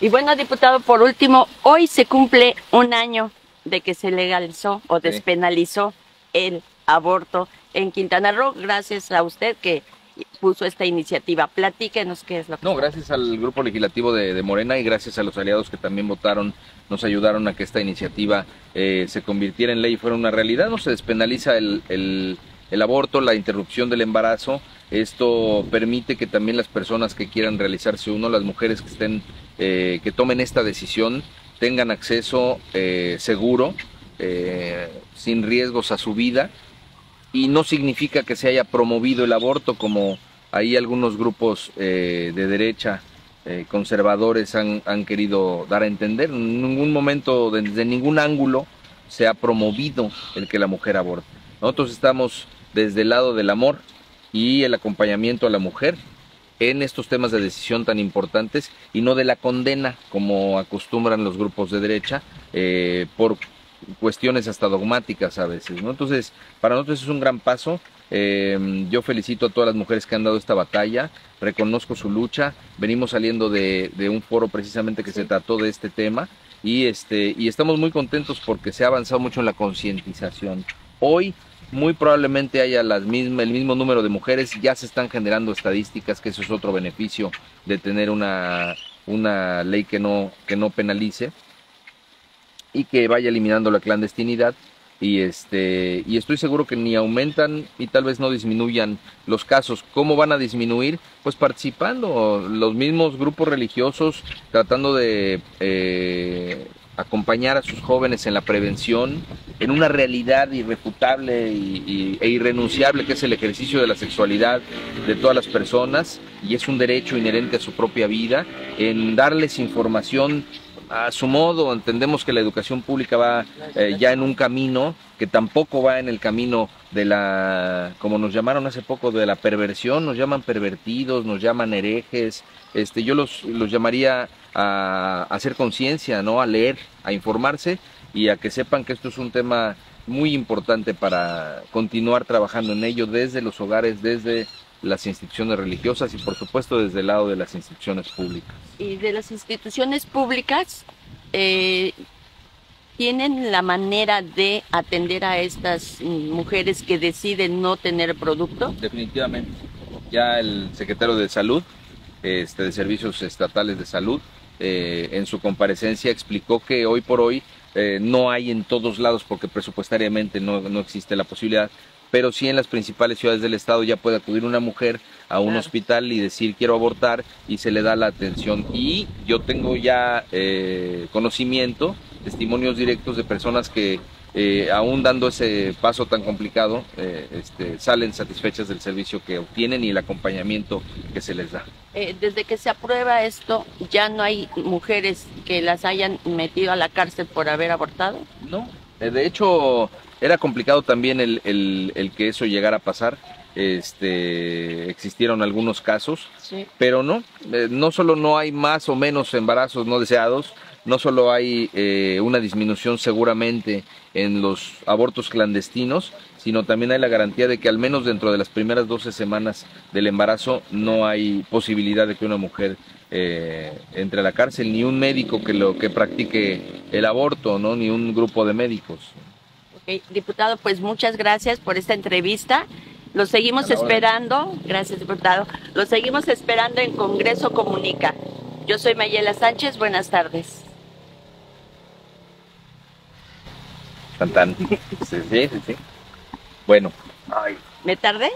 Y bueno, diputado, por último, hoy se cumple un año de que se legalizó o despenalizó el aborto en Quintana Roo, gracias a usted que puso esta iniciativa. Platíquenos qué es lo que... No, gracias al grupo legislativo de Morena y gracias a los aliados que también votaron, nos ayudaron a que esta iniciativa se convirtiera en ley y fuera una realidad. No se despenaliza el aborto, la interrupción del embarazo. Esto permite que también las personas que quieran realizarse uno, las mujeres que estén, que tomen esta decisión, tengan acceso seguro, sin riesgos a su vida. Y no significa que se haya promovido el aborto, como ahí algunos grupos de derecha conservadores han querido dar a entender. En ningún momento, desde ningún ángulo, se ha promovido el que la mujer aborte. Nosotros estamos desde el lado del amor y el acompañamiento a la mujer en estos temas de decisión tan importantes, y no de la condena, como acostumbran los grupos de derecha, por cuestiones hasta dogmáticas a veces, ¿no? Entonces, para nosotros es un gran paso. Yo felicito a todas las mujeres que han dado esta batalla, reconozco su lucha. Venimos saliendo de un foro precisamente que se trató de este tema, y estamos muy contentos porque se ha avanzado mucho en la concientización. Hoy muy probablemente haya el mismo número de mujeres. Ya se están generando estadísticas, que eso es otro beneficio de tener una ley que no penalice y que vaya eliminando la clandestinidad, y estoy seguro que ni aumentan y tal vez no disminuyan los casos. ¿Cómo van a disminuir? Pues participando los mismos grupos religiosos, tratando de acompañar a sus jóvenes en la prevención, en una realidad irrefutable e irrenunciable que es el ejercicio de la sexualidad de todas las personas, y es un derecho inherente a su propia vida, en darles información a su modo. Entendemos que la educación pública va ya en un camino que tampoco va en el camino de la, como nos llamaron hace poco, de la perversión. Nos llaman pervertidos, nos llaman herejes. Yo los llamaría a hacer conciencia, ¿no? A leer, a informarse, y a que sepan que esto es un tema muy importante para continuar trabajando en ello desde los hogares, desde las instituciones religiosas y por supuesto desde el lado de las instituciones públicas. Y de las instituciones públicas, ¿tienen la manera de atender a estas mujeres que deciden no tener producto? Definitivamente. Ya el secretario de Salud, de Servicios Estatales de Salud, en su comparecencia explicó que hoy por hoy no hay en todos lados, porque presupuestariamente no existe la posibilidad, pero sí en las principales ciudades del estado ya puede acudir una mujer a un hospital y decir quiero abortar, y se le da la atención. Y yo tengo ya conocimiento, testimonios directos de personas que aún dando ese paso tan complicado salen satisfechas del servicio que obtienen y el acompañamiento que se les da. Desde que se aprueba esto, ¿ya no hay mujeres que las hayan metido a la cárcel por haber abortado? No, de hecho era complicado también el que eso llegara a pasar. Existieron algunos casos, pero no solo no hay más o menos embarazos no deseados, no solo hay una disminución seguramente en los abortos clandestinos, sino también hay la garantía de que al menos dentro de las primeras 12 semanas del embarazo no hay posibilidad de que una mujer entre a la cárcel, ni un médico que practique el aborto, ¿no? Ni un grupo de médicos. Diputado, pues muchas gracias por esta entrevista. Lo seguimos esperando. Gracias, diputado. Lo seguimos esperando en Congreso Comunica. Yo soy Mayela Sánchez. Buenas tardes. Tan, tan. Sí. Bueno. Ay. ¿Me tardé?